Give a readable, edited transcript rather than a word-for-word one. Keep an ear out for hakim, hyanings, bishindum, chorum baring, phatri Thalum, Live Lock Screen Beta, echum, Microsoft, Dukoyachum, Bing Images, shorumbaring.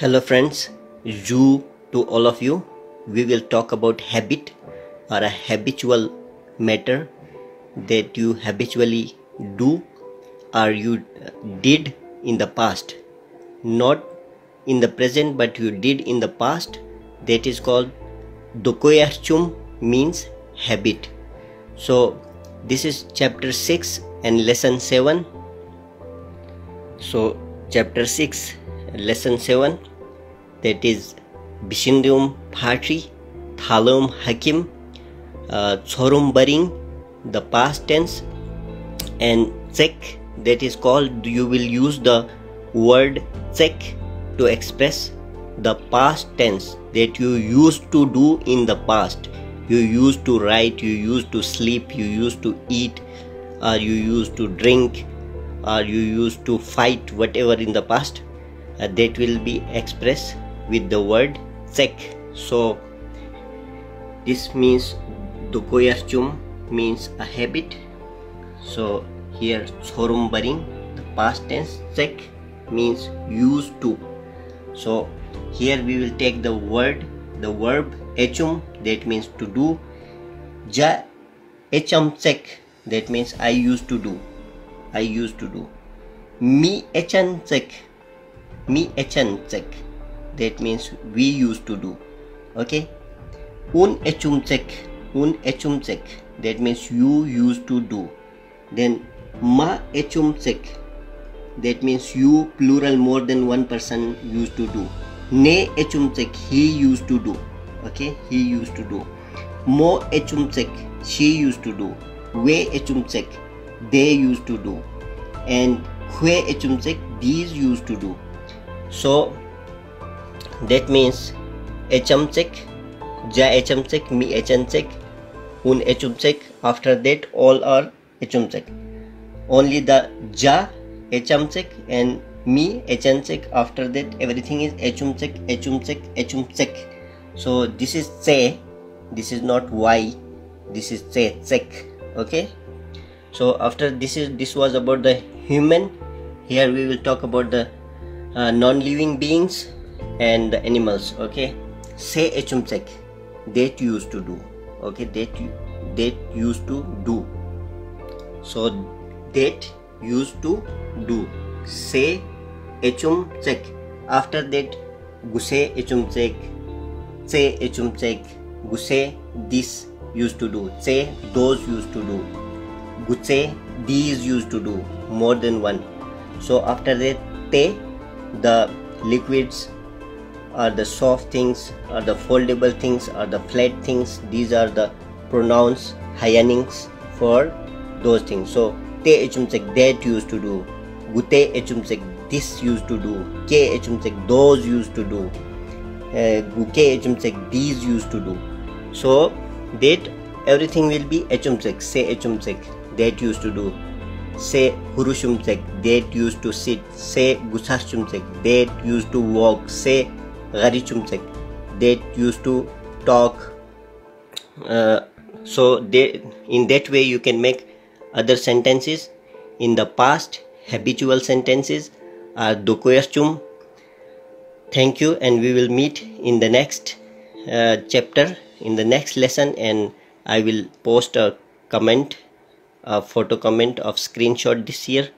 Hello friends, zoo to all of you. We will talk about habit or a habitual matter that you habitually do or you did in the past. Not in the present but you did in the past. That is called Dukoyachum, means habit. So this is chapter 6 and lesson 7. So chapter 6 lesson 7, that is bishindum, phatri Thalum, hakim, chorum baring, the past tense, and check, that is called, you will use the word check to express the past tense that you used to do in the past. You used to write, you used to sleep, you used to eat, or you used to drink, or you used to fight, whatever in the past. That will be expressed with the word check. So this means Dukoyachum means a habit. So here shorumbaring, the past tense, check means used to. So here we will take the word, the verb echum, that means to do. Ja echam check, that means I used to do. I used to do. Mi echan check. Me echan check, that means we used to do. Okay. Un echum check. Un echum check, that means you used to do. Then ma echum check, that means you, plural, more than one person used to do. Ne echum check, he used to do. Okay, he used to do. Mo echum check, she used to do. We echum check, they used to do. And hue echum check, these used to do. So that means echam check, ja echam check, mi echam check, un echum check. After that all are echum check. Only the ja echam check and mi echam check. After that everything is echum check, echum check, echum check. So this is che. This is not why. This is che check. Okay. So after this was about the human. Here we will talk about the non-living beings and the animals. Okay, say echum check, that used to do. Okay, that used to do. So that used to do. Say echum check. After that guse echum check, say echum check, guse, this used to do, say those used to do, guse, these used to do, more than one. So after that te, the liquids or the soft things or the foldable things or the flat things, these are the pronouns, hyanings for those things. So te echum check, that used to do. Gute echum check, this used to do. Ke echum check, those used to do. Guke echum check, these used to do. So that everything will be echum check. Say echum check, that used to do. Say hurushum check, that used to sit. Say gusashum check, that used to walk. Say garichum check, that used to talk. So they, in that way you can make other sentences in the past. Habitual sentences are Dukoyachum. Thank you, and we will meet in the next chapter, in the next lesson, and I will post a comment, a photo comment of screenshot this year.